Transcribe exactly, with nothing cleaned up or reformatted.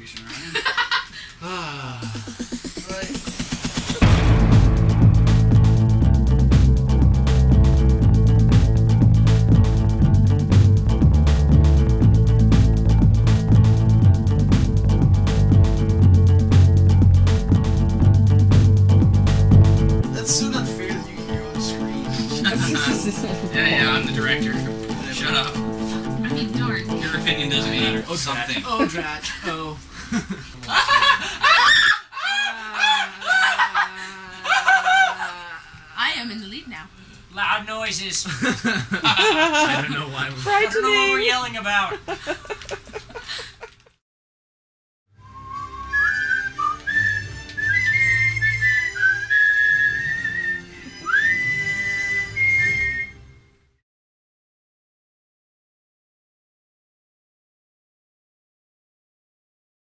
distribution, right? Ah. Yeah, yeah, I'm the director. Whatever. Shut up. I mean, darn. Your opinion doesn't matter. Oh, something. Oh, drat. Oh. I am in the lead now. Loud noises. I don't know why. Frightening. I don't know what we're yelling about.